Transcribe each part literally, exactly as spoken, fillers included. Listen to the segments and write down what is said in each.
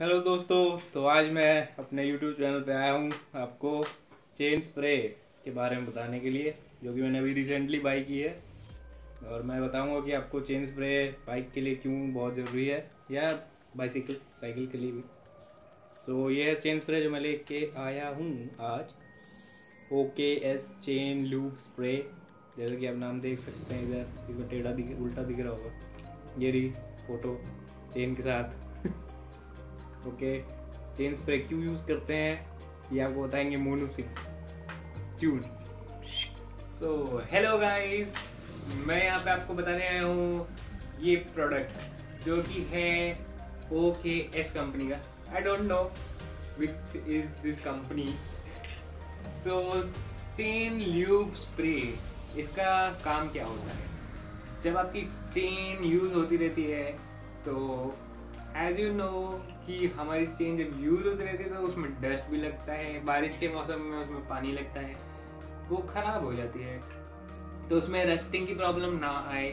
Hello दोस्तों, तो आज मैं अपने यूट्यूब चैनल पे आया हूँ आपको चेन स्प्रे के बारे में बताने के लिए, जो कि मैंने अभी रिसेंटली बाई की है। और मैं बताऊँगा कि आपको चेन स्प्रे बाइक के लिए क्यों बहुत ज़रूरी है या बाइसिकल साइकिल के लिए भी। तो ये है चेन स्प्रे जो मैं लेके आया हूँ आज, okay S chain loop spray. जैसे कि आप नाम देख सकते हैं, इधर इसमें टेढ़ा दिख उल्टा दिख रहा होगा, ये रही फोटो चेन के साथ। ओके okay, चेन स्प्रे क्यों यूज़ करते हैं ये आपको बताएंगे Monu Singh. Tune so hello guys, मैं यहाँ पे आपको बताने आया हूँ ये प्रोडक्ट जो कि है ओ के एस कंपनी का। I don't know which is this company. So chain loop spray, इसका काम क्या होता है? जब आपकी चेन यूज़ होती रहती है तो एज यू नो कि हमारी चेन जब यूज़ होती रहती है तो उसमें डस्ट भी लगता है, बारिश के मौसम में उसमें पानी लगता है, वो ख़राब हो जाती है। तो उसमें रस्टिंग की प्रॉब्लम ना आए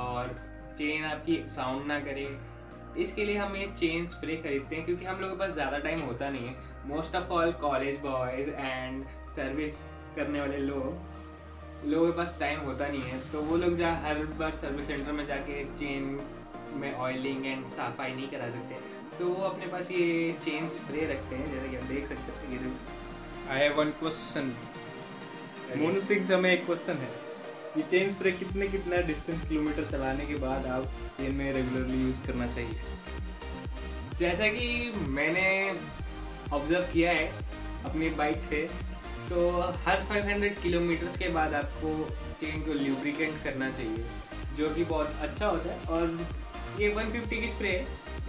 और चेन आपकी साउंड ना करे, इसके लिए हम ये चेन स्प्रे खरीदते हैं। क्योंकि हम लोगों के पास ज़्यादा टाइम होता नहीं है, most of all college boys and service करने वाले लोग लोगों के पास टाइम होता नहीं है। तो वो लोग जहाँ हर बार सर्विस सेंटर में जाके चेन में ऑयलिंग एंड सफाई नहीं करा सकते, तो वो अपने पास ये चेन स्प्रे रखते हैं, जैसे कि आप देख सकते हैं। I have one question, Monu Singh से हमें एक क्वेश्चन है, ये चेन स्प्रे कितने कितना डिस्टेंस किलोमीटर चलाने के बाद आप चेन में रेगुलरली यूज़ करना चाहिए? जैसा कि मैंने ऑब्जर्व किया है अपनी बाइक से, तो हर पाँच सौ किलोमीटर के बाद आपको चेन को ल्यूब्रिकेट करना चाहिए, जो कि बहुत अच्छा होता है। और ये एक सौ पचास की स्प्रे है,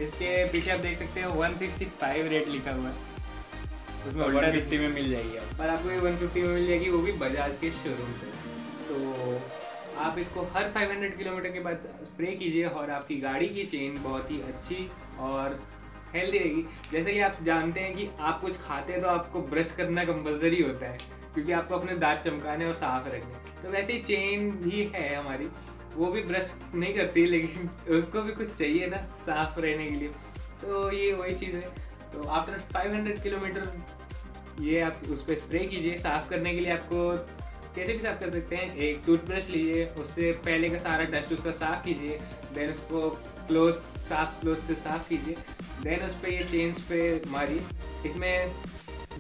इसके पीछे आप देख सकते हैं एक सौ पैंसठ रेट लिखा हुआ है, उसमें एक सौ पचास में मिल जाएगी आप। पर आपको ये एक सौ पचास में मिल जाएगी, वो भी बजाज के शोरूम से। तो आप इसको हर पाँच सौ किलोमीटर के बाद स्प्रे कीजिए और आपकी गाड़ी की चेन बहुत ही अच्छी और हेल्दी रहेगी। जैसे कि आप जानते हैं कि आप कुछ खाते हैं तो आपको ब्रश करना कंपलसरी होता है, क्योंकि आपको अपने दांत चमकाने और साफ रखने। तो वैसे ही चेन भी है हमारी, वो भी ब्रश नहीं करती, लेकिन उसको भी कुछ चाहिए ना साफ रहने के लिए। तो ये वही चीज़ है। तो आफ्टर पाँच सौ किलोमीटर ये आप उस पर स्प्रे कीजिए। साफ़ करने के लिए आपको कैसे भी साफ कर सकते हैं, एक टूथब्रश लीजिए, उससे पहले का सारा डस्ट उसका साफ़ कीजिए, देन उसको क्लोथ साफ क्लोथ से साफ कीजिए, देन उस पर ये चेन पे मारिए। इसमें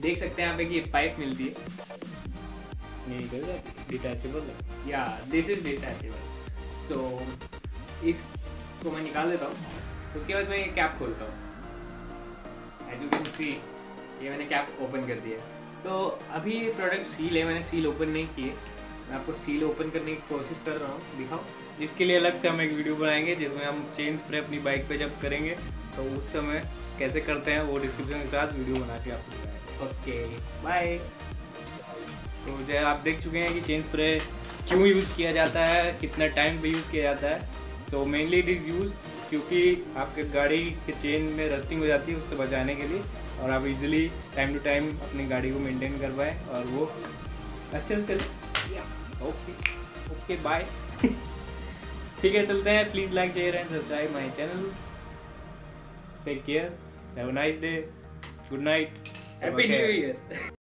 देख सकते हैं आप एक ये पाइप मिलती है, डिटैचेबल है या दिस इज डिटैचेबल। तो इसको मैं निकाल देता हूँ, उसके बाद मैं ये कैप खोलता हूँ। एज यू कैन सी, ये मैंने कैप ओपन कर दिया। तो अभी ये प्रोडक्ट सील है, मैंने सील ओपन नहीं किए, मैं आपको सील ओपन करने की कोशिश कर रहा हूँ, दिखाओ। इसके लिए अलग से हम एक वीडियो बनाएंगे जिसमें हम चेन स्प्रे अपनी बाइक पे जब करेंगे तो उस समय कैसे करते हैं वो डिस्क्रिप्शन के साथ वीडियो बना के आपको दिखाएंगे। Okay bye. तो जैसे आप देख चुके हैं कि चेन स्प्रे क्यों यूज़ किया जाता है, कितना टाइम पे यूज़ किया जाता है। तो मेनली इट इज़ यूज़ क्योंकि आपके गाड़ी के चेन में रस्टिंग हो जाती है, उससे बचाने के लिए, और आप इजीली टाइम टू टाइम अपनी गाड़ी को मेंटेन कर पाएँ और वो अच्छे से। Okay okay bye. ठीक है, चलते हैं। Please like share and subscribe my channel. Take care, have a nice day, good night, happy new year.